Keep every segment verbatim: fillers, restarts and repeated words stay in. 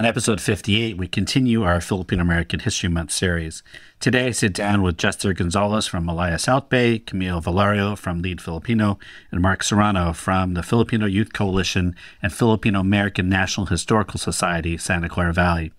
On episode fifty-eight, we continue our Filipino American History Month series. Today, I sit down with Justher Gonzalez from Malaya South Bay, Camille Valerio from Lead Filipino, and Mark Serrano from the Filipino Youth Coalition and Filipino American National Historical Society, Santa Clara Valley.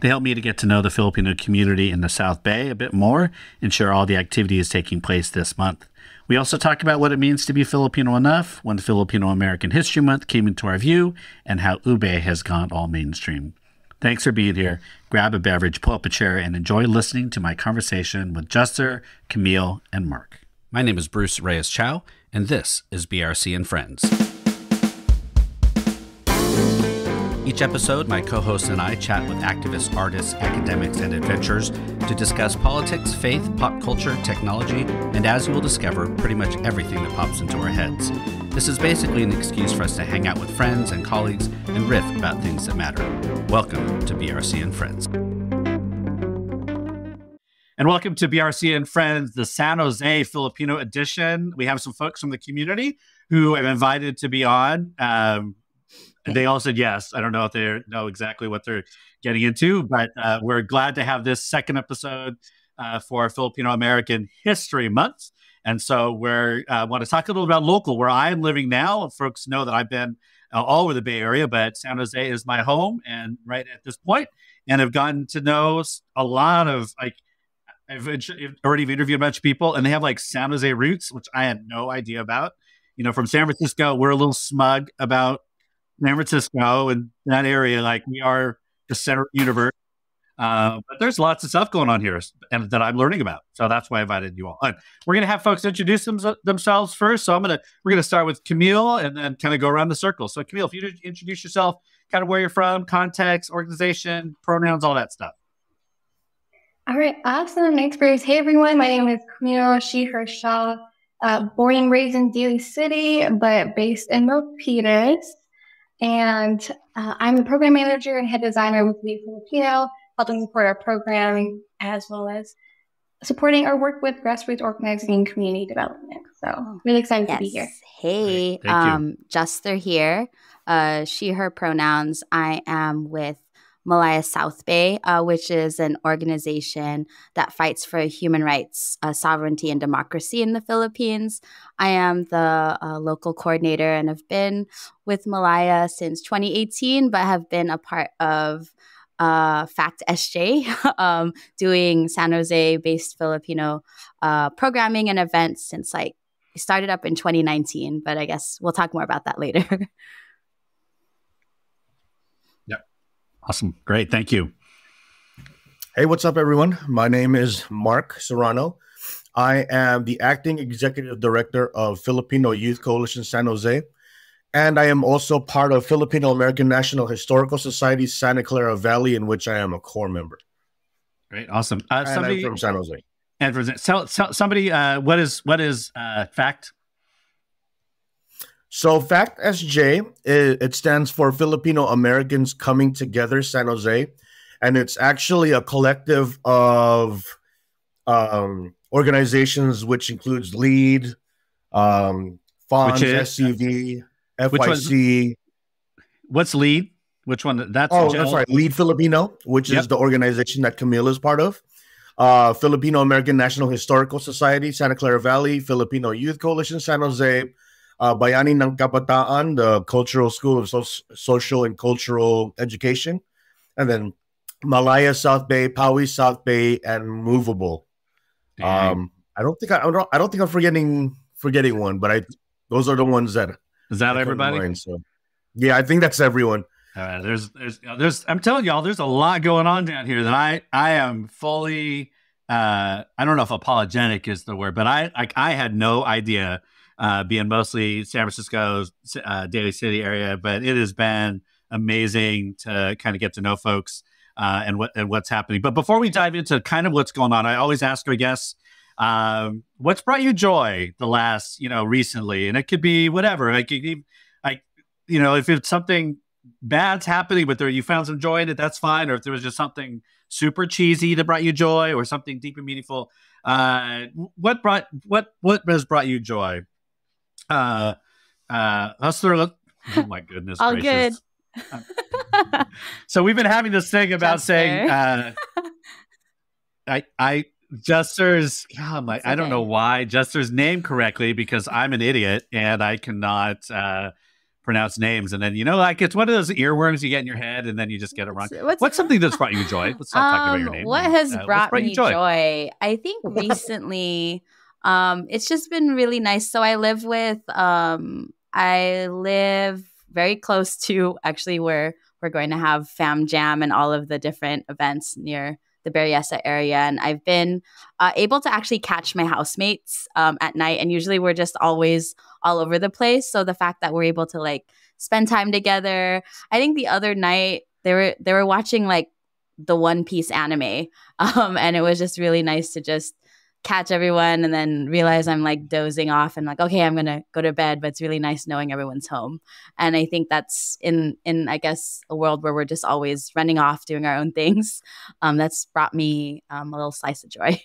They helped me to get to know the Filipino community in the South Bay a bit more and share all the activities taking place this month. We also talk about what it means to be Filipino enough, when Filipino American History Month came into our view, and how Ube has gone all mainstream. Thanks for being here. Grab a beverage, pull up a chair, and enjoy listening to my conversation with Justher, Camille, and Mark. My name is Bruce Reyes-Chow, and this is B R C and Friends. Each episode, my co-hosts and I chat with activists, artists, academics, and adventurers to discuss politics, faith, pop culture, technology, and as you will discover, pretty much everything that pops into our heads. This is basically an excuse for us to hang out with friends and colleagues and riff about things that matter. Welcome to B R C and Friends. And welcome to B R C and Friends, the San Jose Filipino edition. We have some folks from the community who I've invited to be on. Um, they all said yes. I don't know if they know exactly what they're getting into, but uh, we're glad to have this second episode uh, for Filipino American History Month. And so we uh, want to talk a little about local, where I'm living now. Folks know that I've been uh, all over the Bay Area, but San Jose is my home and right at this point, and I've gotten to know a lot of, like, I've already interviewed a bunch of people, and they have, like, San Jose roots, which I had no idea about. You know, from San Francisco, we're a little smug about San Francisco and that area. Like, we are the center of the universe. Uh, but there's lots of stuff going on here and that I'm learning about. So that's why I invited you all on. We're going to have folks introduce them, themselves first. So I'm going to, we're going to start with Camille and then kind of go around the circle. So Camille, if you introduce yourself, kind of where you're from, context, organization, pronouns, all that stuff. All right. Awesome. Thanks, Bruce. Hey, everyone. My name is Camille, she, her, Shaw, uh, born and raised in Daly City, but based in Milpitas. And uh, I'm a program manager and head designer with Lead Filipino, helping support our programming as well as supporting our work with grassroots organizing and community development. So really excited yes. to be here. Hey, right. um, Justher here. Uh, she, her pronouns. I am with Malaya South Bay, uh, which is an organization that fights for human rights, uh, sovereignty, and democracy in the Philippines. I am the uh, local coordinator and have been with Malaya since twenty eighteen, but have been a part of Uh, FACT S J, um, doing San Jose-based Filipino uh, programming and events since, like, it started up in twenty nineteen, but I guess we'll talk more about that later. Yep. Awesome. Great. Thank you. Hey, what's up, everyone? My name is Mark Serrano. I am the acting executive director of Filipino Youth Coalition San Jose. And I am also part of Filipino American National Historical Society, Santa Clara Valley, in which I am a core member. Great, awesome. Uh, somebody, and I'm from San Jose. And for, so, so, somebody, uh, what is what is uh, FACT? So FACT S J, it, it stands for Filipino Americans Coming Together San Jose, and it's actually a collective of um, organizations, which includes LEAD, um, FAHM, S C V. F Y C. What's LEAD? Which one? That's oh, that's right. Lead Filipino, which yep. is the organization that Camille is part of. Uh, Filipino American National Historical Society, Santa Clara Valley, Filipino Youth Coalition, San Jose, uh, Bayani ng Kabataan, the Cultural School of so Social and Cultural Education, and then Malaya South Bay, Pawi South Bay, and Movable. Um, I don't think I, I don't. I don't think I'm forgetting forgetting one, but I those are the ones that. Is that I everybody? Mind, so. Yeah, I think that's everyone. Uh, there's, there's, there's. I'm telling y'all, there's a lot going on down here that I, I am fully. Uh, I don't know if apologetic is the word, but I, like, I had no idea. Uh, being mostly San Francisco's uh, Daly City area, but it has been amazing to kind of get to know folks uh, and what and what's happening. But before we dive into kind of what's going on, I always ask our guests. Um, what's brought you joy the last, you know, recently? And it could be whatever. Like, I, you know, if it's something bad's happening, but there you found some joy in it, that's fine. Or if there was just something super cheesy that brought you joy, or something deep and meaningful. Uh, what brought what what has brought you joy? Uh, uh, Justher, oh my goodness, all gracious. Good. So we've been having this thing about Justher. saying, uh, I, I, Justher's, God, my, okay. I don't know why Justher's name correctly, because I'm an idiot and I cannot uh, pronounce names. And then, you know, like it's one of those earworms you get in your head and then you just get it wrong. What's, what's something that's brought you joy? Let's not um, talk about your name. What has uh, brought, brought me joy? joy? I think recently, um, it's just been really nice. So I live with, um, I live very close to actually where we're going to have F A H M Jam and all of the different events near the Berryessa area. And I've been uh, able to actually catch my housemates um, at night. And usually we're just always all over the place. So the fact that we're able to like spend time together. I think the other night they were, they were watching like the One Piece anime. Um, and it was just really nice to just catch everyone and then realize I'm like dozing off and like, okay, I'm going to go to bed, but it's really nice knowing everyone's home. And I think that's in, in, I guess, a world where we're just always running off doing our own things. Um, that's brought me um, a little slice of joy.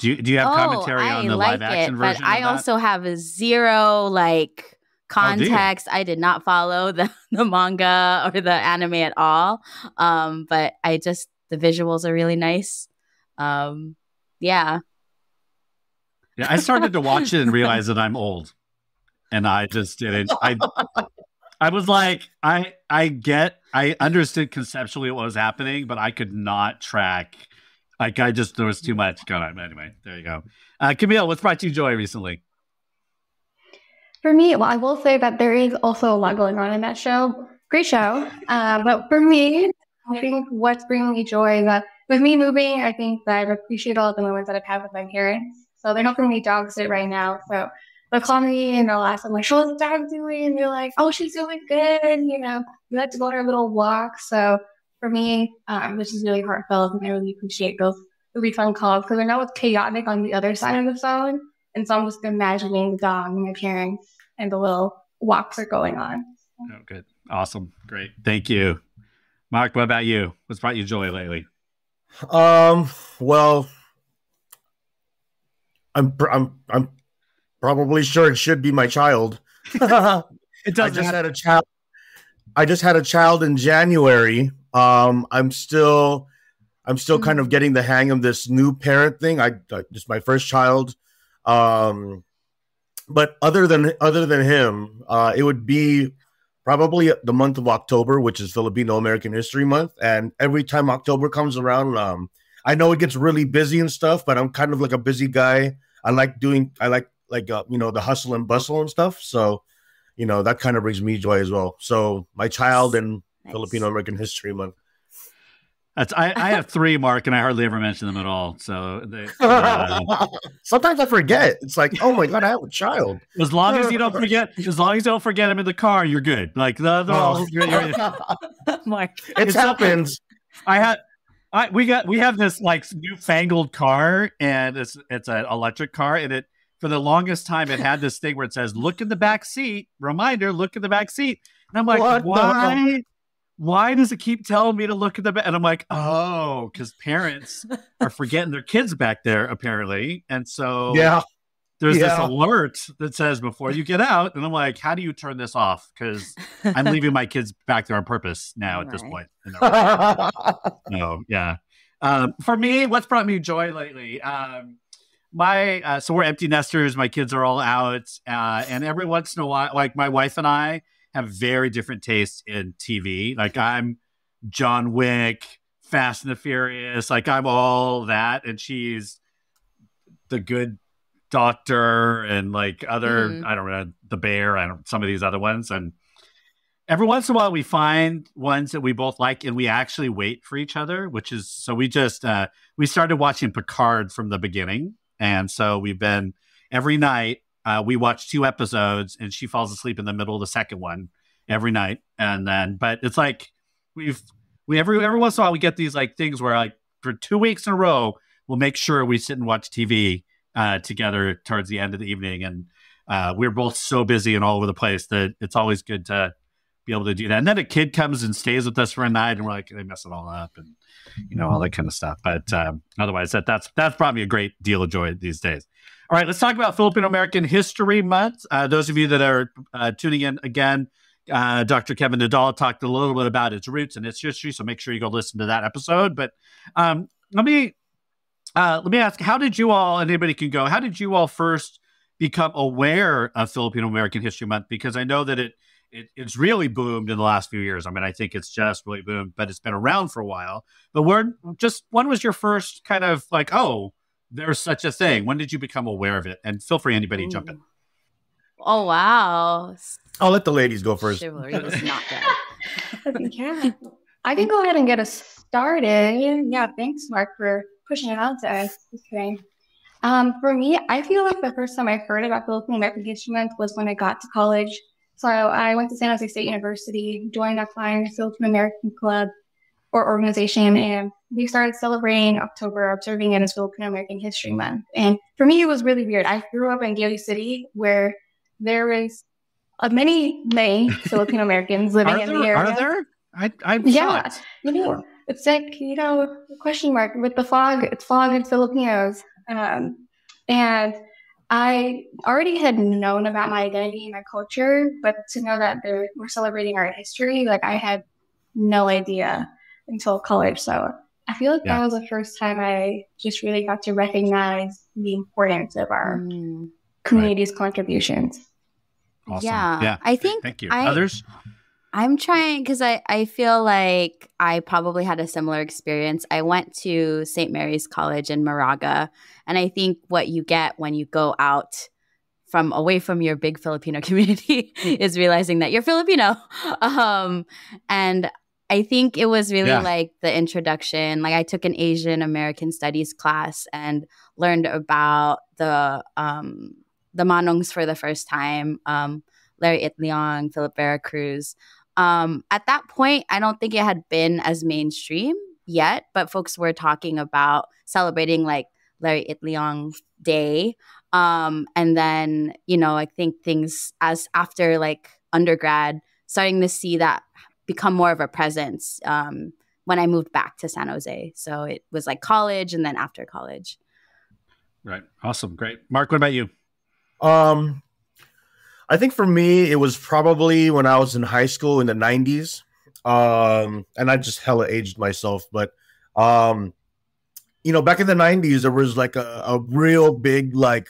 Do you, do you have oh, commentary on I the like live action it, version? But I that? also have a zero like context. Oh, I did not follow the, the manga or the anime at all. Um, but I just, the visuals are really nice. Um, yeah. Yeah, I started to watch it and realize that I'm old, and I just didn't. I, I was like, I, I get, I understood conceptually what was happening, but I could not track. Like, I just there was too much going on. Anyway, there you go. Uh, Camille, what's brought you joy recently? For me, well, I will say that there is also a lot going on in that show. Great show, uh, but for me, I think what's bringing me joy is that with me moving, I think that I appreciate all of the moments that I've had with my parents. So they're helping me dog sit right now. So they'll call me and they'll ask, I'm like, so what's the dog doing? And they're like, oh, she's doing good. And, you know, we like to go on our little walk. So for me, um, this is really heartfelt. And I really appreciate those really fun calls because I know it's chaotic on the other side of the phone. And so I'm just imagining the dog and my parents and the little walks are going on. Oh, good. Awesome. Great. Thank you. Mark, what about you? What's brought you joy lately? Um, well... I'm I'm I'm probably sure it should be my child. It doesn't I just had a child. I just had a child in January. Um, I'm still I'm still mm-hmm. kind of getting the hang of this new parent thing. I, I just my first child. Um, but other than other than him, uh, it would be probably the month of October, which is Filipino American History Month. And every time October comes around, um, I know it gets really busy and stuff, but I'm kind of like a busy guy. I like doing, I like, like, uh, you know, the hustle and bustle and stuff. So, you know, that kind of brings me joy as well. So my child and nice. Filipino American History Month. That's, I, I have three, Mark, and I hardly ever mention them at all. So they, uh, sometimes I forget. It's like, oh my God, I have a child. As long as you don't forget, as long as you don't forget them in the car, you're good. Like, no, no, you're, you're, you're, Mark, it happens. I had, I, we got we have this like newfangled car, and it's it's an electric car, and it for the longest time it had this thing where it says "Look in the back seat." Reminder: Look in the back seat. And I'm like, what why? Why does it keep telling me to look at the back? And I'm like, oh, because parents are forgetting their kids back there apparently, and so yeah, there's yeah. this alert that says before you get out, and I'm like, how do you turn this off? Because I'm leaving my kids back there on purpose now at right. this point. No, yeah. Um, for me, what's brought me joy lately? Um, my uh, so we're empty nesters. My kids are all out, uh, and every once in a while, like my wife and I have very different tastes in T V. Like I'm John Wick, Fast and the Furious. Like I'm all that, and she's the good. Doctor and like other mm-hmm. I don't know The Bear I don't some of these other ones, and every once in a while we find ones that we both like and we actually wait for each other, which is so we just uh we started watching Picard from the beginning, and so we've been every night uh we watch two episodes and she falls asleep in the middle of the second one every night, and then but it's like we've we every every once in a while we get these like things where like for two weeks in a row we'll make sure we sit and watch T V Uh, together towards the end of the evening, and uh, we're both so busy and all over the place that it's always good to be able to do that. And then a kid comes and stays with us for a night, and we're like, they mess it all up, and you know all that kind of stuff. But um, otherwise, that that's that's brought me a great deal of joy these days. All right, let's talk about Filipino American History Month. Uh, those of you that are uh, tuning in again, Uh, Doctor Kevin Nadal talked a little bit about its roots and its history, so make sure you go listen to that episode. But um, let me uh, let me ask, how did you all, and anybody can go, how did you all first become aware of Filipino American History Month? Because I know that it, it it's really boomed in the last few years. I mean, I think it's just really boomed, but it's been around for a while. But where, just when was your first kind of like, oh, there's such a thing? When did you become aware of it? And feel free, anybody, Ooh. jump in. Oh, wow. I'll let the ladies go first. Chivalry was not dead. Yeah. I can go ahead and get us started. Yeah, thanks, Mark, for pushing it out to us. Okay. Um, for me, I feel like the first time I heard about Filipino American History Month was when I got to college. So I went to San Jose State University, joined a flying Filipino American club or organization, and we started celebrating October, observing it as Filipino American History Month. And for me, it was really weird. I grew up in Daly City, where there is uh, many, many Filipino Americans living are in there, the area. Are there? I, I'm yeah, you know, it's like, you know, question mark with the fog. It's fog and Filipinos. Um, and I already had known about my identity and my culture, but to know that they're, we're celebrating our history, like I had no idea until college. So I feel like yeah. that was the first time I just really got to recognize the importance of our mm. community's right. contributions. Awesome. Yeah. yeah. I think Thank you. I, Others? I'm trying because I, I feel like I probably had a similar experience. I went to Saint Mary's College in Moraga, and I think what you get when you go out from away from your big Filipino community is realizing that you're Filipino. Um, and I think it was really yeah. like the introduction. Like I took an Asian American Studies class and learned about the um, the Manongs for the first time. Um, Larry Itliong, Philip Veracruz. Um, at that point, I don't think it had been as mainstream yet, but folks were talking about celebrating like Larry Itliong Day. Um, and then, you know, I think things as after like undergrad, starting to see that become more of a presence um, when I moved back to San Jose. So it was like college and then after college. Right. Awesome. Great. Mark, what about you? Um, I think for me, it was probably when I was in high school in the nineties. Um, and I just hella aged myself. But, um, you know, back in the nineties, there was like a, a real big like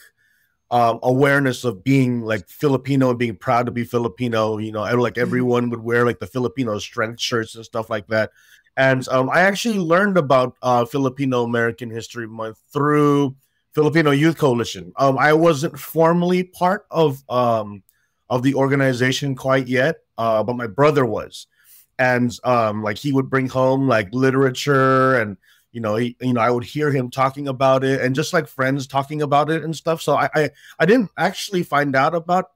uh, awareness of being like Filipino and being proud to be Filipino. You know, and, like everyone would wear like the Filipino strength shirts and stuff like that. And um, I actually learned about uh, Filipino American History Month through Filipino Youth Coalition. Um, I wasn't formally part of um, of the organization quite yet, uh, but my brother was, and um, like he would bring home like literature, and you know, he, you know, I would hear him talking about it, and just like friends talking about it and stuff. So I, I, I didn't actually find out about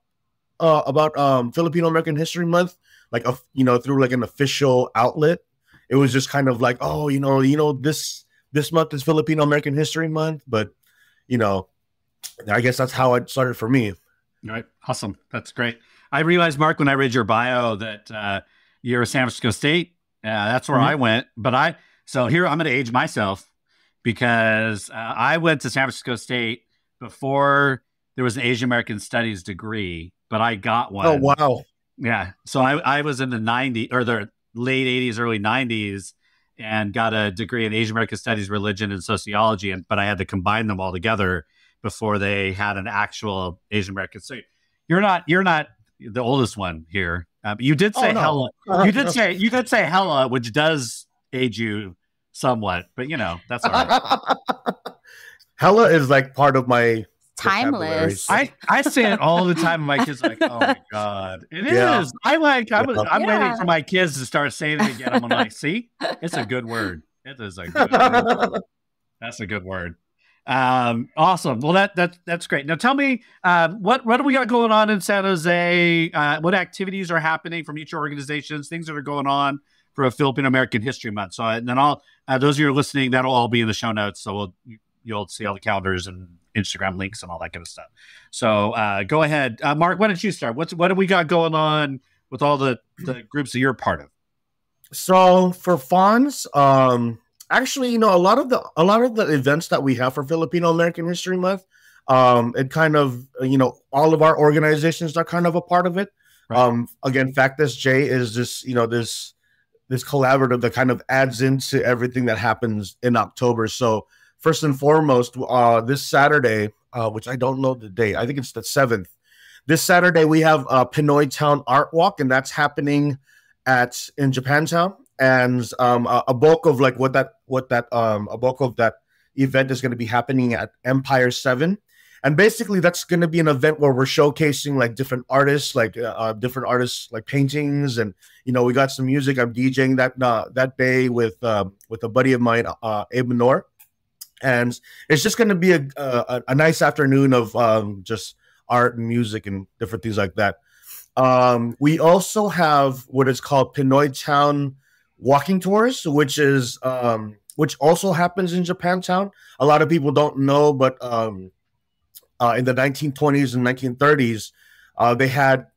uh, about um, Filipino American History Month, like a, you know, through like an official outlet. It was just kind of like, oh, you know, you know, this this month is Filipino American History Month, but you know, I guess that's how it started for me. All right. Awesome. That's great. I realized, Mark, when I read your bio that uh, you're a San Francisco State. Uh, that's where mm-hmm. I went. But I, so here I'm going to age myself because uh, I went to San Francisco State before there was an Asian American Studies degree, but I got one. Oh, wow. Yeah. So I, I was in the nineties or the late eighties, early nineties. And got a degree in Asian American Studies, Religion, and Sociology, and but I had to combine them all together before they had an actual Asian American study. You're not, you're not the oldest one here. Uh, you did say oh, no. hella. Uh, you did say you did say hella, which does age you somewhat, but you know that's all right. Hella is like part of my timeless. I I say it all the time. My kids are like, oh my god, it yeah. is. I like. I was. I'm yeah. waiting for my kids to start saying it again. I'm like, see, it's a good word. It is a good word. That's a good word. Um, awesome. Well, that that that's great. Now, tell me, uh, what what do we got going on in San Jose? Uh, what activities are happening from each organizations? Things that are going on for a Filipino American History Month. So, and then all uh, those of you who are listening, that'll all be in the show notes. So we'll, you'll see all the calendars and Instagram links and all that kind of stuff. So uh, go ahead. Uh, Mark, why don't you start? What's, what do we got going on with all the, the groups that you're part of? So for F A H Ms, um, actually, you know, a lot of the a lot of the events that we have for Filipino American History Month, um, it kind of, you know, all of our organizations are kind of a part of it. Right. Um, again, FACT-S J is this, you know, this this collaborative that kind of adds into everything that happens in October. So first and foremost, uh, this Saturday, uh, which I don't know the date, I think it's the seventh. This Saturday we have a Pinoy Town Art Walk, and that's happening at in Japantown. And um, a, a bulk of like what that what that um, a bulk of that event is going to be happening at Empire seven. And basically, that's going to be an event where we're showcasing like different artists, like uh, different artists, like paintings, and you know, we got some music. I'm DJing that uh, that day with uh, with a buddy of mine, uh, Abe Menor, and it's just going to be a, a a nice afternoon of um, just art and music and different things like that. Um, we also have what is called Pinoy Town Walking Tours, which is um, which also happens in Japantown. A lot of people don't know, but um, Uh, in the nineteen twenties and nineteen thirties, uh, they had,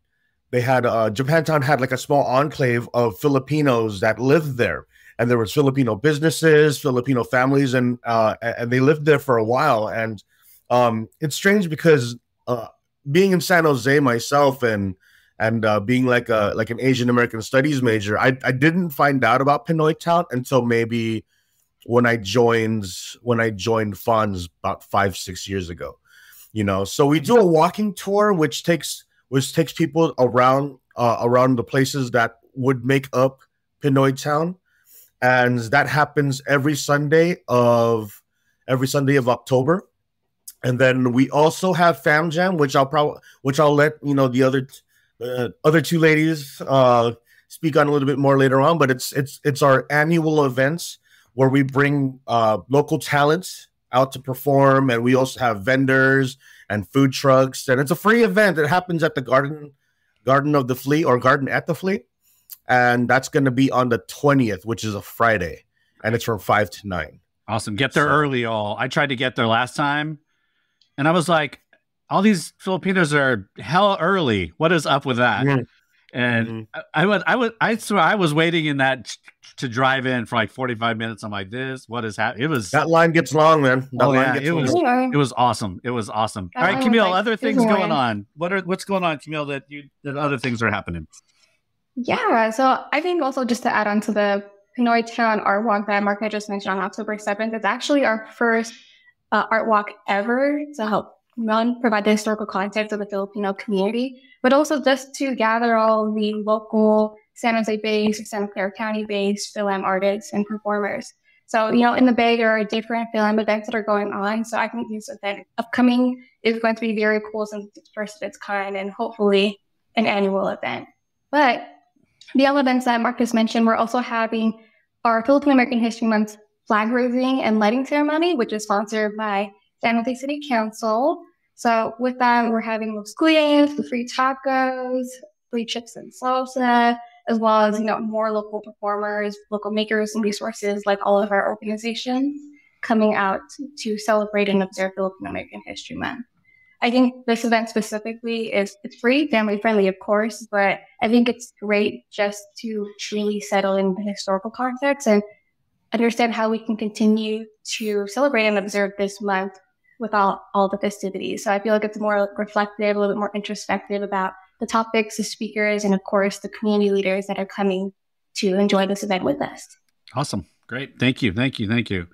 they had uh, Japantown had like a small enclave of Filipinos that lived there, and there was Filipino businesses, Filipino families, and uh, and they lived there for a while. And um, it's strange because uh, being in San Jose myself, and and uh, being like a like an Asian American Studies major, I I didn't find out about Pinoy Town until maybe when I joined when I joined F A N S about five six years ago. You know, so we do a walking tour, which takes which takes people around uh, around the places that would make up Pinoy Town, and that happens every Sunday of every Sunday of October. And then we also have F A H M Jam, which I'll probably which I'll let you know the other uh, other two ladies uh, speak on a little bit more later on. But it's it's it's our annual events where we bring uh, local talents out to perform, and we also have vendors and food trucks, and it's a free event that happens at the Garden Garden of the Fleet, or Garden at the Fleet, and that's going to be on the twentieth, which is a Friday, and it's from five to nine. Awesome. Get there so. early, all. I tried to get there last time, and I was like, all these Filipinos are hell early. What is up with that? Mm-hmm. And mm-hmm. I was, I was, I swear, I was waiting in that to drive in for like forty-five minutes. I'm like, this, what is happening? It was that line gets long, man. That oh, line yeah, gets it long. was, yeah. it was awesome. It was awesome. That All right, Camille, like, other things going on. What are what's going on, Camille? That you that other things are happening. Yeah, so I think also just to add on to the Pinoy Town Art Walk that Mark had just mentioned on October seventh, it's actually our first uh, art walk ever to help one, provide the historical context of the Filipino community, but also just to gather all the local San Jose-based, Santa Clara County-based Philam artists and performers. So, you know, in the Bay, there are different Philam events that are going on. So I think this event upcoming is going to be very cool since it's first of its kind and hopefully an annual event. But the other events that Marcus mentioned, we're also having our Filipino American History Month flag raising and lighting ceremony, which is sponsored by San Jose City Council. So with that, we're having los cuyes, the free tacos, free chips and salsa, as well as, you know, more local performers, local makers and resources like all of our organizations coming out to celebrate and observe Filipino American History Month. I think this event specifically is it's free, family friendly, of course, but I think it's great just to truly settle in the historical context and understand how we can continue to celebrate and observe this month with all, all the festivities. So I feel like it's more reflective, a little bit more introspective about the topics, the speakers, and of course, the community leaders that are coming to enjoy this event with us. Awesome. Great. Thank you. Thank you. Thank you.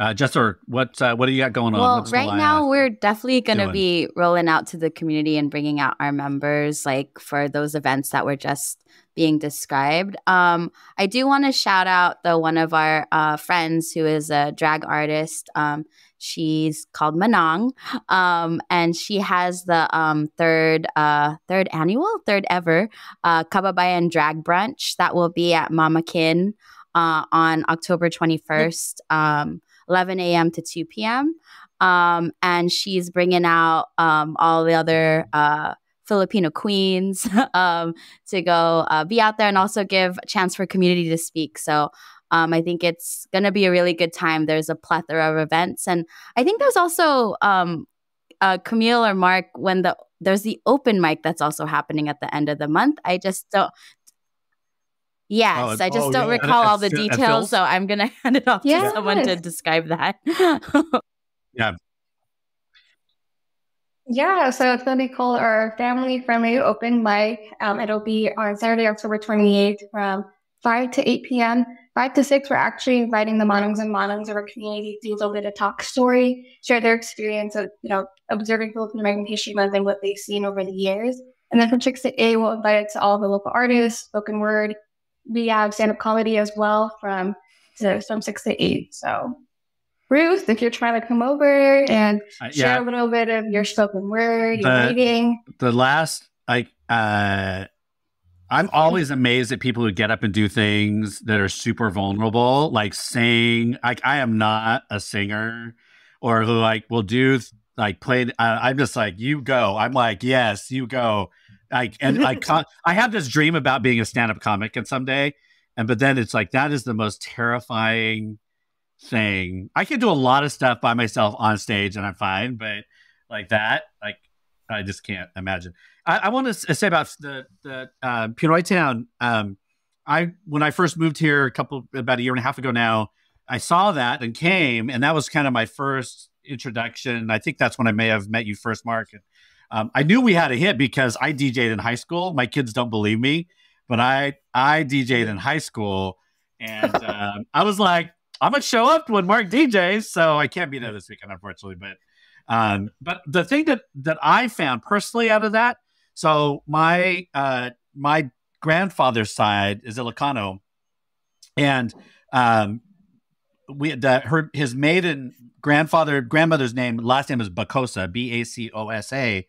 Uh, Justher, what, uh, what do you got going on? Well, What's right now, we're definitely going to be rolling out to the community and bringing out our members, like for those events that were just being described. Um, I do want to shout out the one of our uh, friends who is a drag artist. Um, she's called Manang, um, and she has the um, third, uh, third annual, third ever uh, Kababayan Drag Brunch that will be at Mama Kin uh, on October twenty-first. Um, eleven A M to two P M Um, and she's bringing out um, all the other uh, Filipino queens um, to go uh, be out there and also give a chance for community to speak. So um, I think it's going to be a really good time. There's a plethora of events. And I think there's also um, uh, Camille or Mark, when the there's the open mic that's also happening at the end of the month. I just don't. Yes, oh, I just oh, don't yeah. recall all the details, so I'm going to hand it off yes. to someone to describe that. yeah. Yeah, so it's going to be called our Family Friendly Open Mic. Um, it'll be on Saturday, October twenty-eighth from five to eight p.m. five to six, we're actually inviting the monoms and monoms of our community to do a little bit of talk story, share their experience of, you know, observing Filipino American History Month and what they've seen over the years. And then from six to eight, we'll invite it to all the local artists, spoken word. We have stand-up comedy as well from, so from six to eight, so... Ruth, if you're trying to come over and uh, yeah. share a little bit of your spoken word, your the, reading. The last, like, uh, I'm always amazed at people who get up and do things that are super vulnerable, like sing. Like, I am not a singer, or who like will do like play. Uh, I'm just like, you go. I'm like, yes, you go. Like, and I, con- I have this dream about being a stand-up comic and someday, and but then it's like that is the most terrifying thing. I can do a lot of stuff by myself on stage and I'm fine, but like that, like I just can't imagine. I, I want to say about the the uh, Pinoy Town. Um, I when I first moved here a couple about a year and a half ago now, I saw that and came, and that was kind of my first introduction. I think that's when I may have met you first, Mark. And, um, I knew we had a hit because I D J'd in high school. My kids don't believe me, but I I D J'd in high school, and um, I was like, I'm gonna show up when Mark D Js, so I can't be there this weekend, unfortunately. But, um, but the thing that that I found personally out of that, so my uh, my grandfather's side is Ilocano, and um, we the, her his maiden grandfather grandmother's name last name is Bacosa, B A C O S A,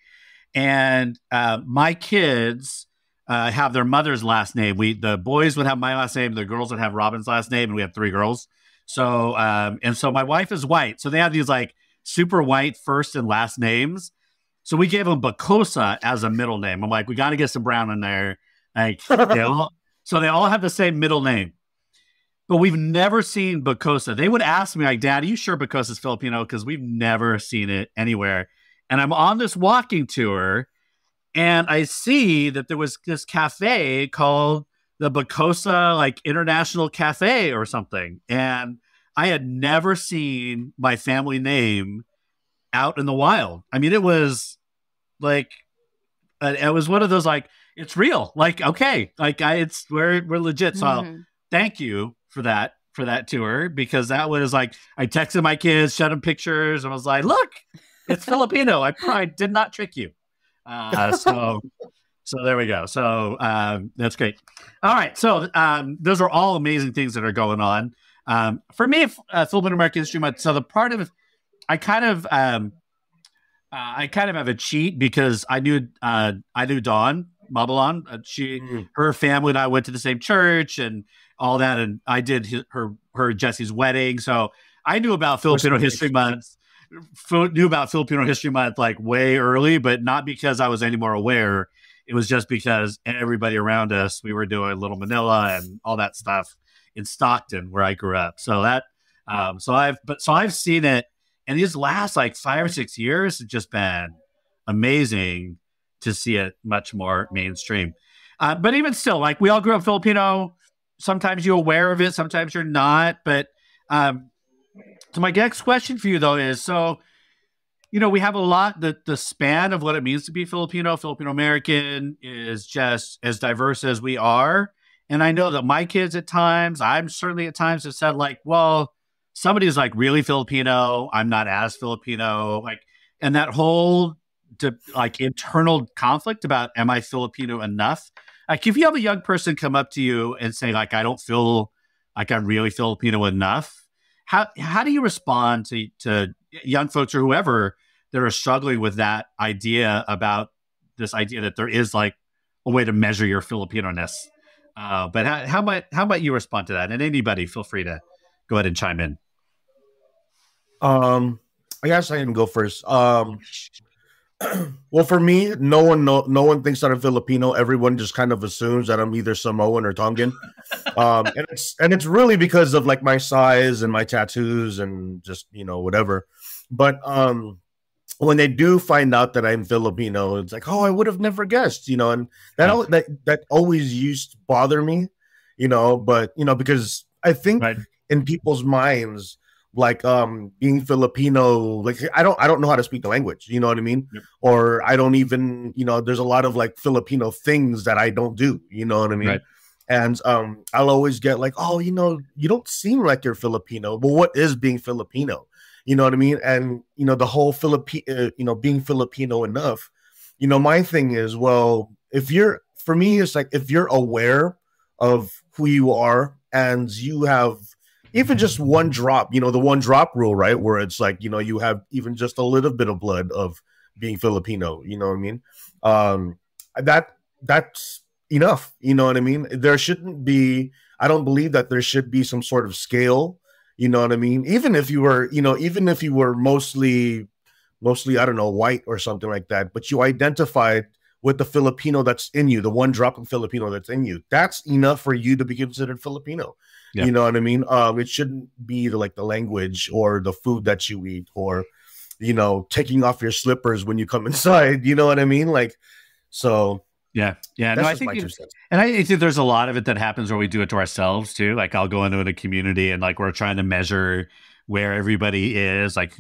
and uh, my kids uh, have their mother's last name. We the boys would have my last name, the girls would have Robin's last name, and we have three girls. So, um, and so my wife is white. So they have these like super white first and last names. So we gave them Bacosa as a middle name. I'm like, we got to get some brown in there. Like, they all, so they all have the same middle name, but we've never seen Bacosa. They would ask me like, Dad, are you sure Bacosa is Filipino? Cause we've never seen it anywhere. And I'm on this walking tour and I see that there was this cafe called the Bacosa like International Cafe or something. And I had never seen my family name out in the wild. I mean, it was like, it was one of those, like, it's real. Like, okay, like I, it's we're, we're legit. So mm-hmm. I'll, thank you for that, for that tour, because that was like, I texted my kids, showed them pictures. And I was like, look, it's Filipino. I probably did not trick you. Uh, so So there we go. So um, that's great. All right. So um, those are all amazing things that are going on. Um, for me, uh, Filipino American History Month. So the part of, I kind of, um, uh, I kind of have a cheat because I knew, uh, I knew Dawn Mabalon. Uh, she, mm-hmm. her family and I went to the same church and all that, and I did his, her, her Jesse's wedding. So I knew about Filipino History Month. Knew about Filipino History Month like way early, but not because I was any more aware. It was just because everybody around us, we were doing Little Manila and all that stuff in Stockton where I grew up. So that, um, so I've, but so I've seen it, and these last like five or six years have just been amazing to see it much more mainstream. Uh, but even still, like we all grew up Filipino. Sometimes you're aware of it, sometimes you're not. But um, so my next question for you though is, so, you know, we have a lot, the, the span of what it means to be Filipino, Filipino-American is just as diverse as we are. And I know that my kids at times, I'm certainly at times have said like, well, somebody's like really Filipino. I'm not as Filipino. Like, and that whole de- like internal conflict about, am I Filipino enough? Like if you have a young person come up to you and say like, I don't feel like I'm really Filipino enough. How, how do you respond to, to young folks or whoever that are struggling with that idea about this idea that there is like a way to measure your Filipino-ness? Uh, but how, how might, how might you respond to that? And anybody feel free to go ahead and chime in. Um, I guess I can go first. Um, well, for me, no one, no, no one thinks that I'm Filipino. Everyone just kind of assumes that I'm either Samoan or Tongan. um, and it's, and it's really because of like my size and my tattoos and just, you know, whatever. But um, when they do find out that I'm Filipino, it's like, oh, I would have never guessed, you know, and that, al- that, that always used to bother me, you know, but, you know, because I think right. in people's minds, like um being Filipino, like I don't I don't know how to speak the language, you know what I mean? Yep. Or I don't even, you know, there's a lot of like Filipino things that I don't do, you know what I mean? Right. And um I'll always get like, oh, you know, you don't seem like you're Filipino, but what is being Filipino? You know what I mean? And you know, the whole Filipino, uh, you know, being Filipino enough, you know, my thing is, well, if you're, for me, it's like, if you're aware of who you are and you have even just one drop, you know, the one drop rule, right? Where it's like, you know, you have even just a little bit of blood of being Filipino, you know what I mean? Um, that, that's enough, you know what I mean? There shouldn't be, I don't believe that there should be some sort of scale, you know what I mean? Even if you were, you know, even if you were mostly, mostly, I don't know, white or something like that, but you identified with the Filipino that's in you, the one drop of Filipino that's in you, that's enough for you to be considered Filipino. Yeah. You know what I mean? Um, it shouldn't be the, like the language or the food that you eat or, you know, taking off your slippers when you come inside. You know what I mean? Like, so. Yeah. Yeah. No, I think you, and I think there's a lot of it that happens where we do it to ourselves too. Like I'll go into a community and like we're trying to measure where everybody is. Like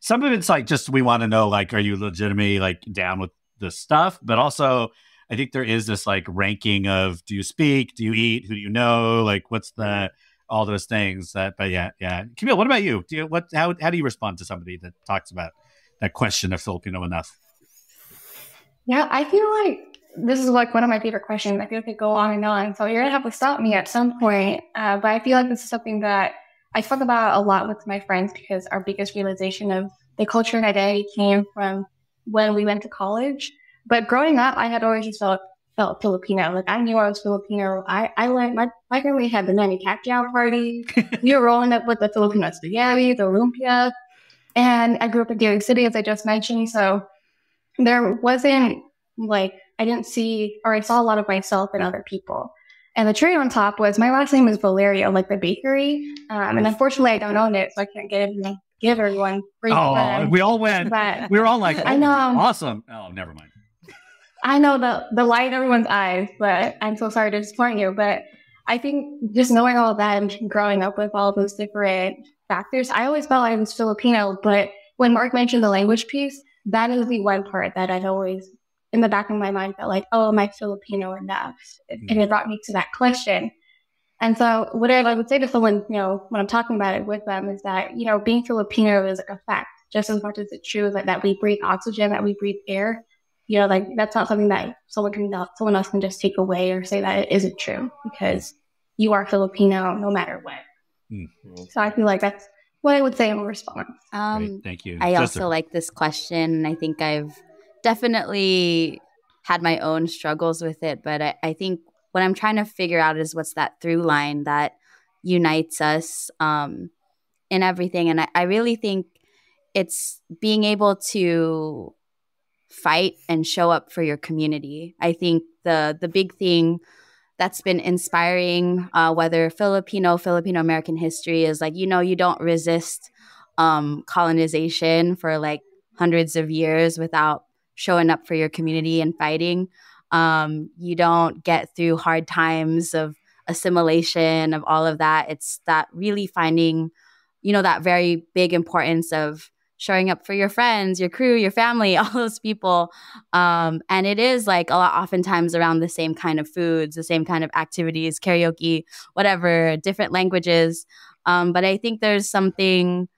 some of it's like just we want to know, like, are you legitimately like down with this stuff? But also I think there is this like ranking of, do you speak? Do you eat? Who do you know? Like, what's the, all those things that, but yeah. Yeah. Camille, what about you? Do you, what, how, how do you respond to somebody that talks about that question of Filipino enough? Yeah, I feel like this is like one of my favorite questions. I feel like it go on and on. So you're going to have to stop me at some point. Uh, but I feel like this is something that I talk about a lot with my friends because our biggest realization of the culture and identity came from when we went to college. But growing up, I had always just felt, felt Filipino. Like, I knew I was Filipino. I, I learned, my, my family had the Nani Kakao party. We were rolling up with the Filipino spaghetti, the lumpia. And I grew up in Daly City, as I just mentioned. So there wasn't, like, I didn't see, or I saw a lot of myself and other people. And the cherry on top was, my last name is Valerio, like the bakery. Um, and unfortunately, I don't own it, so I can't get it. Give everyone free Oh, fun. We all went. But we were all like, oh, I know, awesome. Oh, never mind. I know the, the light in everyone's eyes, but I'm so sorry to disappoint you. But I think just knowing all that and growing up with all those different factors, I always felt I was Filipino. But when Mark mentioned the language piece, that is the one part that I'd always, in the back of my mind, felt like, oh, am I Filipino enough? Mm-hmm. And it brought me to that question. And so what I would say to someone, you know, when I'm talking about it with them is that, you know, being Filipino is like a fact, just as much as it's true like, that we breathe oxygen, that we breathe air. You know, like that's not something that someone can, someone else can just take away or say that it isn't true because you are Filipino no matter what. Mm-hmm. So I feel like that's what I would say in response. Um, Great. Thank you. I Justher. also like this question. I think I've definitely had my own struggles with it, but I, I think what I'm trying to figure out is what's that through line that unites us um, in everything. And I, I really think it's being able to fight and show up for your community. I think the the big thing that's been inspiring, uh, whether Filipino, Filipino American history is like, you know, you don't resist um, colonization for like hundreds of years without showing up for your community and fighting. Um, you don't get through hard times of assimilation, of all of that. It's that really finding, you know, that very big importance of showing up for your friends, your crew, your family, all those people. Um, and it is like a lot, oftentimes around the same kind of foods, the same kind of activities, karaoke, whatever, different languages. Um, but I think there's something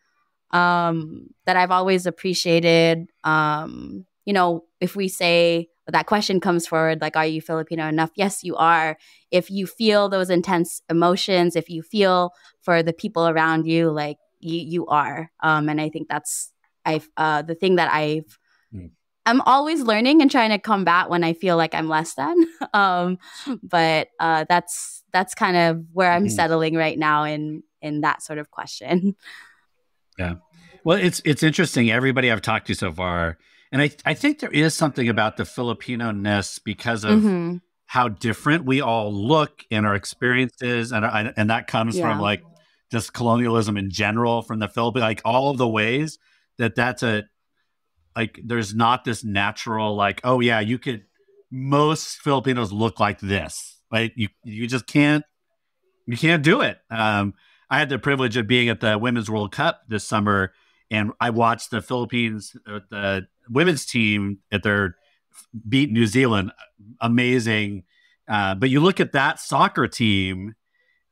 um, that I've always appreciated. Um, you know, if we say, that question comes forward, like, are you Filipino enough? Yes, you are. If you feel those intense emotions, if you feel for the people around you, like you, you are. Um, and I think that's I've, uh, the thing that I've, mm. I'm always learning and trying to combat when I feel like I'm less than. um, but uh, that's that's kind of where I'm mm. settling right now in in that sort of question. Yeah. Well, it's it's interesting. Everybody I've talked to so far, and I, I think there is something about the Filipino-ness because of mm-hmm. how different we all look in our experiences. And our, and that comes yeah. from like just colonialism in general from the Philippines, like all of the ways that that's a, like there's not this natural like, oh yeah, you could, most Filipinos look like this, right? You, you just can't, you can't do it. Um, I had the privilege of being at the Women's World Cup this summer, and I watched the Philippines, uh, the women's team at their beat New Zealand. Amazing. Uh, but you look at that soccer team,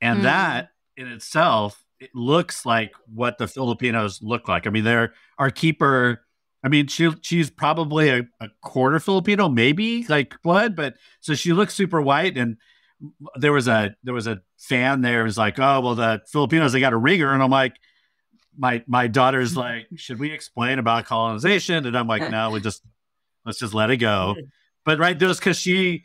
and mm. that in itself, it looks like what the Filipinos look like. I mean, they're our keeper. I mean, she she's probably a, a quarter Filipino, maybe like blood, but so she looks super white. And there was a there was a fan there who was like, oh, well, the Filipinos, they got a ringer. And I'm like, my my daughter's like, should we explain about colonization? And I'm like, no, we just let's just let it go. But right, just because she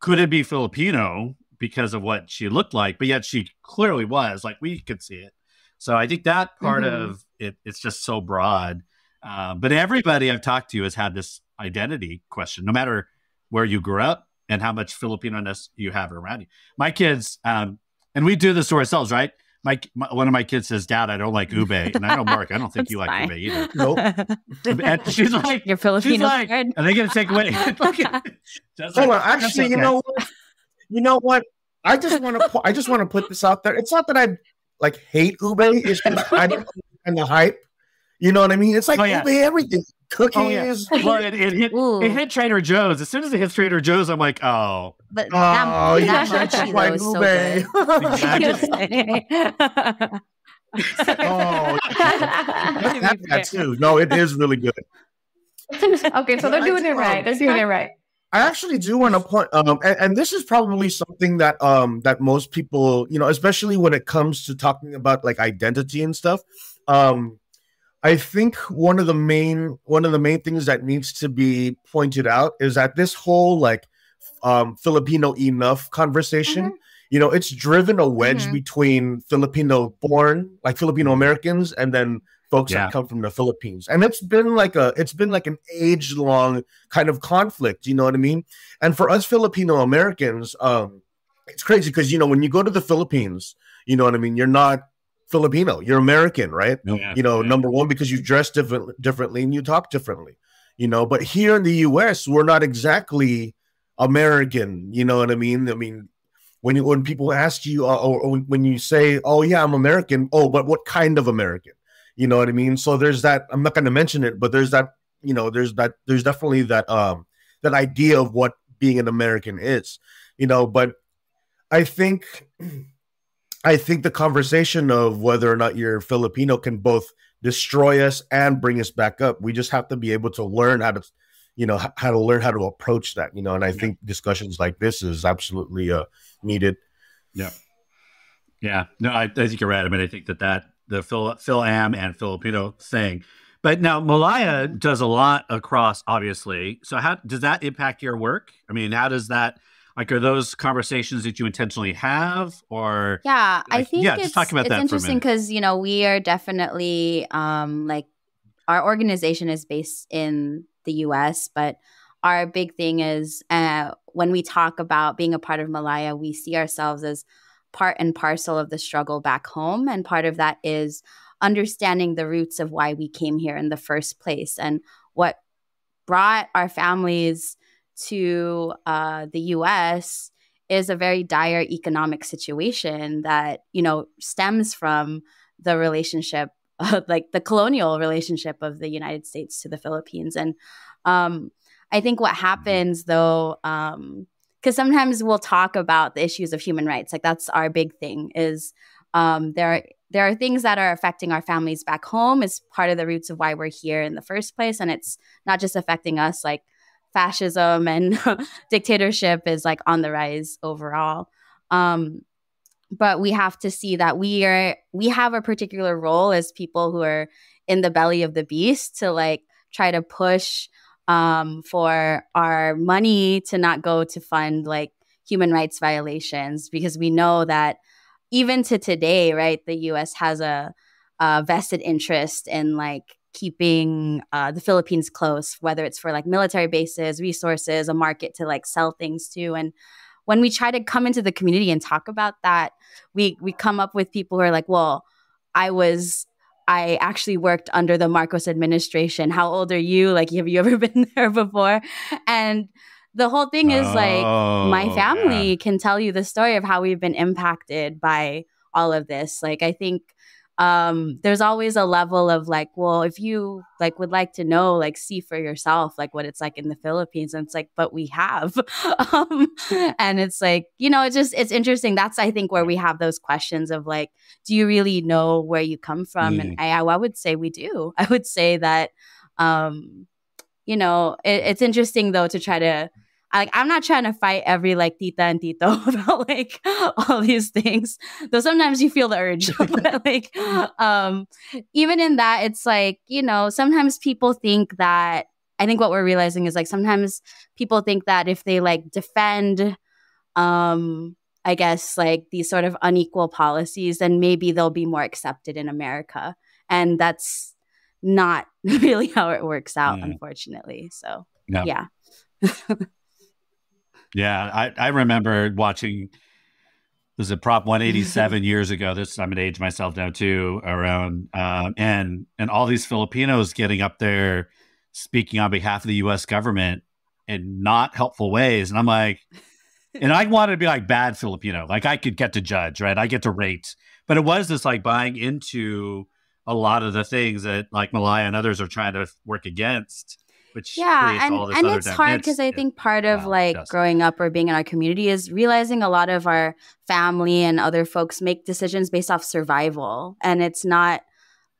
couldn't be Filipino because of what she looked like, but yet she clearly was, like, we could see it. So I think that part mm-hmm. of it, it's just so broad. Uh, but everybody I've talked to has had this identity question, no matter where you grew up and how much Filipino-ness you have around you. My kids, um, and we do this to ourselves, right? My, my one of my kids says, "Dad, I don't like ube," and I know, Mark, I don't think you fine. like ube either. Nope. And she's like, "You're Filipino." Like, are they going to take away? Hold on, like, actually, okay. you know what? You know what? I just want to. I just want to put this out there. It's not that I like hate ube. It's just I don't understand the hype. You know what I mean? It's like oh, yeah. ube everything. Cookies. Oh, yeah. Well, it, it hit. Ooh. It hit Trader Joe's. As soon as it hits Trader Joe's, I'm like, oh, but that, oh, that yeah, that's why ube. Oh, that too. No, it is really good. Okay, so they're doing it right. They're doing it right. I actually do want to point, um, and, and this is probably something that um that most people, you know, especially when it comes to talking about like identity and stuff, um. I think one of the main one of the main things that needs to be pointed out is that this whole like um, Filipino enough conversation, mm-hmm. you know, it's driven a wedge mm-hmm. between Filipino born, like Filipino Americans, and then folks yeah. that come from the Philippines. And it's been like a it's been like an age long kind of conflict. You know what I mean? And for us Filipino Americans, um, it's crazy because, you know, when you go to the Philippines, you know what I mean, you're not Filipino, you're American, right? Yeah, you know, yeah. number one, because you dress different, differently and you talk differently, you know, but here in the U S, we're not exactly American, you know what I mean? I mean, when you, when people ask you, uh, or, or when you say, oh yeah, I'm American, oh, but what kind of American? You know what I mean? So there's that, I'm not going to mention it, but there's that, you know, there's that, there's definitely that, um, that idea of what being an American is, you know, but I think... I think the conversation of whether or not you're Filipino can both destroy us and bring us back up. We just have to be able to learn how to, you know, how to learn how to approach that, you know, and I think discussions like this is absolutely uh, needed. Yeah. Yeah. No, I, I think you're right. I mean, I think that that the Phil, Phil Am and Filipino thing, but now Malaya does a lot across, obviously. So how does that impact your work? I mean, how does that, like, are those conversations that you intentionally have, or yeah, like, I think yeah, it's, just talk about it's that interesting because you know we are definitely um, like our organization is based in the U S, but our big thing is uh, when we talk about being a part of Malaya, we see ourselves as part and parcel of the struggle back home, and part of that is understanding the roots of why we came here in the first place and what brought our families to uh, the U S is a very dire economic situation that, you know, stems from the relationship, of, like the colonial relationship of the United States to the Philippines. And um, I think what happens though, um, because sometimes we'll talk about the issues of human rights, like that's our big thing is um, there are, there are things that are affecting our families back home is part of the roots of why we're here in the first place. And it's not just affecting us, like fascism and dictatorship is like on the rise overall. Um, but we have to see that we are, we have a particular role as people who are in the belly of the beast to like try to push um, for our money to not go to fund like human rights violations, because we know that even to today, right, the U S has a, a vested interest in like keeping uh, the Philippines close, whether it's for like military bases, resources, a market to like sell things to. And when we try to come into the community and talk about that, we we come up with people who are like, well, I was, I actually worked under the Marcos administration. How old are you? Like, have you ever been there before? And the whole thing is oh, like, my family yeah. can tell you the story of how we've been impacted by all of this. Like, I think um, there's always a level of like, well, if you like would like to know, like see for yourself, like what it's like in the Philippines. And it's like, but we have. um, and it's like, you know, it's just, it's interesting. That's, I think, where we have those questions of like, do you really know where you come from? Mm. And I, I would say we do. I would say that, um, you know, it, it's interesting though to try to, like, I'm not trying to fight every like tita and tito about like all these things, though sometimes you feel the urge. But like um, even in that, it's like, you know, sometimes people think that, I think what we're realizing is like sometimes people think that if they like defend, um, I guess, like these sort of unequal policies, then maybe they'll be more accepted in America. And that's not really how it works out, yeah. unfortunately. So, no. yeah. Yeah, I, I remember watching, there's a Prop one eighty-seven years ago. This, I'm an age myself now too, around um, and and all these Filipinos getting up there speaking on behalf of the U S government in not helpful ways. And I'm like, and I wanted to be like bad Filipino, like I could get to judge, right? I get to rate, but it was this like buying into a lot of the things that like Malaya and others are trying to work against. Which yeah, and, all this and other it's hard because I think part of wow, like just. growing up or being in our community is realizing a lot of our family and other folks make decisions based off survival. And it's not,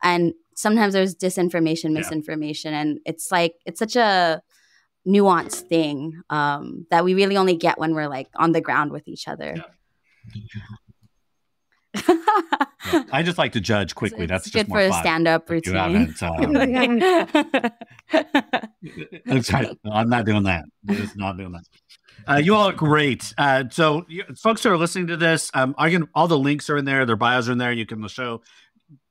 and sometimes there's disinformation, misinformation. Yeah. And it's like, it's such a nuanced thing um, that we really only get when we're like on the ground with each other. Yeah. Yeah. I just like to judge quickly. It's, That's it's just good more for fun. A stand-up routine. Um, sorry, I'm not doing that. I'm just not doing that. Uh, you all are great. Uh, so, you, folks who are listening to this, um, I can, all the links are in there. Their bios are in there. You can show.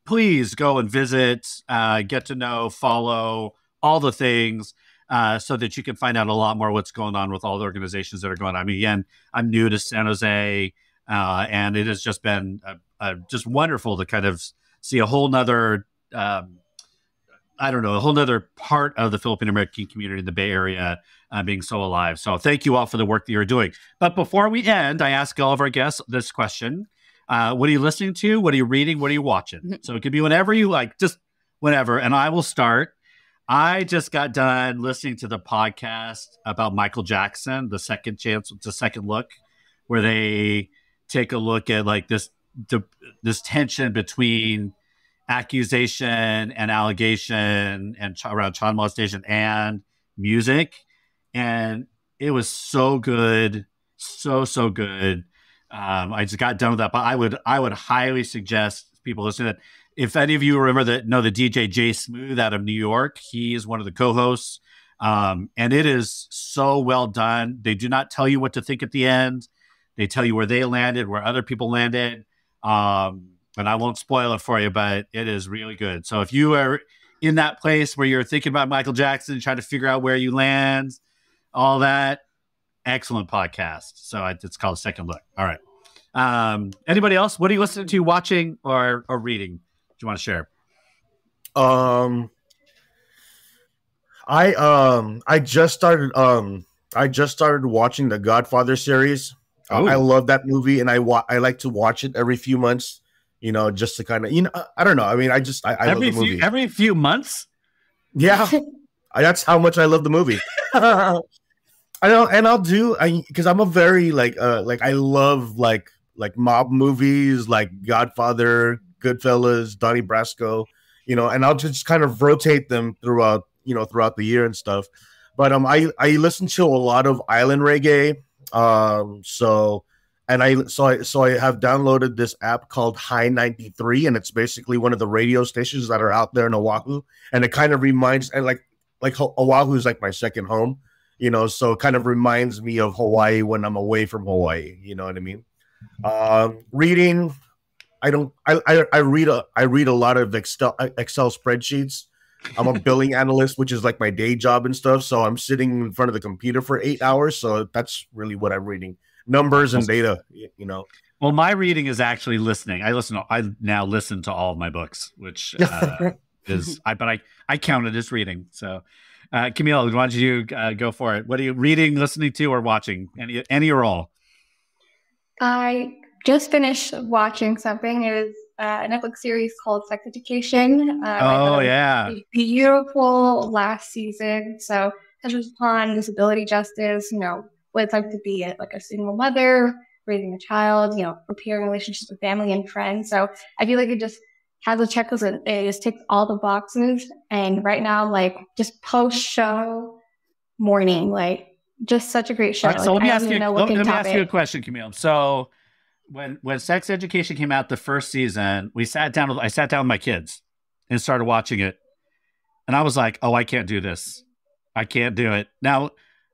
Please go and visit, uh, get to know, follow all the things. Uh, so that you can find out a lot more what's going on with all the organizations that are going on. I mean, again, I'm new to San Jose. Uh, and it has just been uh, uh, just wonderful to kind of see a whole nother, um, I don't know, a whole nother part of the Filipino American community in the Bay Area uh, being so alive. So thank you all for the work that you're doing. But before we end, I ask all of our guests this question. Uh, what are you listening to? What are you reading? What are you watching? So it could be whenever you like, just whenever. And I will start. I just got done listening to the podcast about Michael Jackson, the second chance, the second look, where they take a look at like this the, this tension between accusation and allegation and ch- around child molestation and music. And it was so good. So, so good. Um, I just got done with that, but I would, I would highly suggest people listening to that. If any of you remember that, know the D J Jay Smooth out of New York, he is one of the co-hosts. Um, and it is so well done. They do not tell you what to think at the end. They tell you where they landed, where other people landed. Um, and I won't spoil it for you, but it is really good. So if you are in that place where you're thinking about Michael Jackson, trying to figure out where you land, all that, excellent podcast. So it's called Second Look. All right. Um, anybody else? What are you listening to, watching, or, or reading? Do you want to share? Um, I, um, I just started, um, I just started watching the Godfather series. Um, I love that movie, and I wa- I like to watch it every few months, you know, just to kind of, you know, I, I don't know. I mean, I just I, I every love the movie few, every few months. Yeah, that's how much I love the movie. I don't, and I'll do I because I'm a very like uh like I love like like mob movies like Godfather, Goodfellas, Donnie Brasco, you know, and I'll just kind of rotate them throughout you know throughout the year and stuff. But um, I I listen to a lot of island reggae. Um, so, and I, so I, so I have downloaded this app called High ninety-three, and it's basically one of the radio stations that are out there in Oahu. And it kind of reminds, and like, like Oahu is like my second home, you know, so it kind of reminds me of Hawaii when I'm away from Hawaii, you know what I mean? Um, reading, I don't, I, I, I read, a, I read a lot of Excel, Excel spreadsheets. I'm a billing analyst, which is like my day job and stuff. So I'm sitting in front of the computer for eight hours. So that's really what I'm reading. Numbers and data, you know. Well, my reading is actually listening. I listen. To, I now listen to all of my books, which uh, is, I, but I, I count it as reading. So uh, Camille, why don't you uh, go for it? What are you reading, listening to, or watching? Any, any or all? I just finished watching something. It was uh, a Netflix series called Sex Education. Uh, oh, yeah. Beautiful last season. So touches upon disability justice, you know, what it's like to be a, like a single mother, raising a child, you know, repairing relationships with family and friends. So I feel like it just has a checklist and it just ticks all the boxes. And right now, like, just post-show morning, like, just such a great show. Right, so like, let me, ask you, know let, let me ask you a question, Camille. So when when Sex Education came out the first season, we sat down. With, I sat down with my kids and started watching it. And I was like, oh, I can't do this. I can't do it. Now,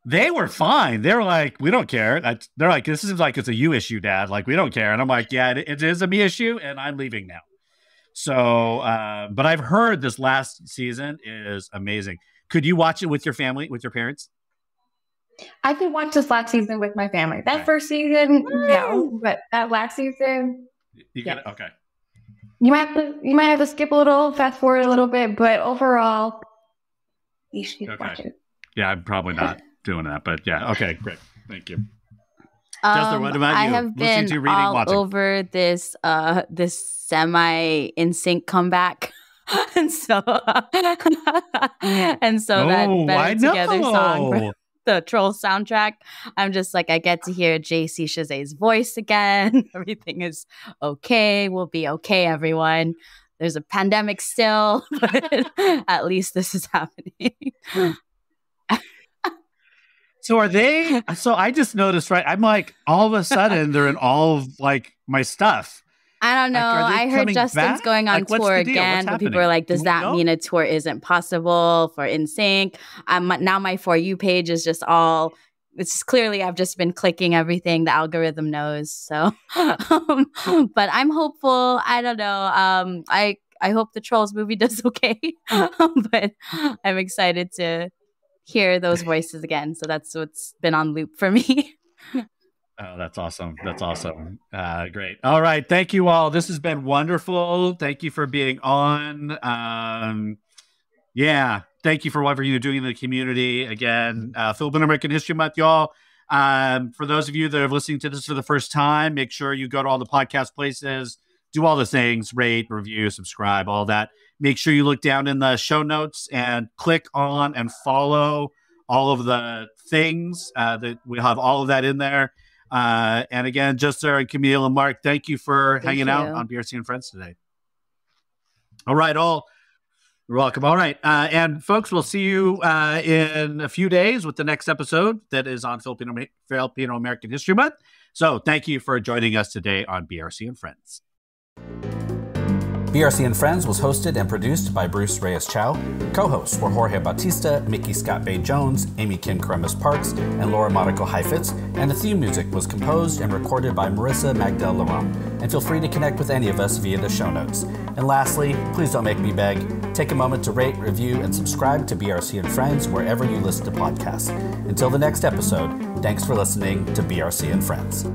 they were fine. They were like, we don't care. I, they're like, this is like, it's a you issue, Dad. Like, we don't care. And I'm like, yeah, it, it is a me issue. And I'm leaving now. So, uh, but I've heard this last season is amazing. Could you watch it with your family, with your parents? I could watch this last season with my family. That right. first season, no, but that last season, you got yes. it. Okay. You might have to, you might have to skip a little, fast forward a little bit, but overall, you should okay. watch it. Yeah, I'm probably not doing that, but yeah, okay, great, thank you. Um, Justher, what about I you? have been to reading, all watching? over this uh, this semi in sync comeback. and so, and so oh, that Better Together song. For the Troll soundtrack. I'm just like, I get to hear J C Shaze's voice again. Everything is okay. We'll be okay, everyone. There's a pandemic still, but at least this is happening. So are they, so I just noticed, right? I'm like, all of a sudden they're in all of like my stuff. I don't know. Like, I heard Justin's back? going on like, tour again. But people are like, does that know? mean a tour isn't possible for N Sync? I'm, now my For You page is just all, it's just clearly I've just been clicking everything the algorithm knows. So, um, but I'm hopeful. I don't know. Um, I, I hope the Trolls movie does okay. But I'm excited to hear those voices again. So that's what's been on loop for me. Oh, that's awesome. That's awesome. Uh, great. All right. Thank you all. This has been wonderful. Thank you for being on. Um, yeah. Thank you for whatever you're doing in the community. Again, uh, Filipino American History Month, y'all. Um, for those of you that are listening to this for the first time, make sure you go to all the podcast places, do all the things, rate, review, subscribe, all that. Make sure you look down in the show notes and click on and follow all of the things uh, that we have all of that in there. Uh, and again, Justher and Camille and Mark, thank you for thank hanging you. out on B R C and Friends today. All right, all. You're welcome. All right. Uh, and folks, we'll see you uh, in a few days with the next episode that is on Filipino, Filipino American History Month. So thank you for joining us today on B R C and Friends. B R C and Friends was hosted and produced by Bruce Reyes-Chow. Co-hosts were Jorge Bautista, Mickey Scott Bay-Jones, Amy Kim Kremis-Parks, and Laura Monaco-Heifetz, and the theme music was composed and recorded by Marissa Magdel-Laurent. And feel free to connect with any of us via the show notes. And lastly, please don't make me beg. Take a moment to rate, review, and subscribe to B R C and Friends wherever you listen to podcasts. Until the next episode, thanks for listening to B R C and Friends.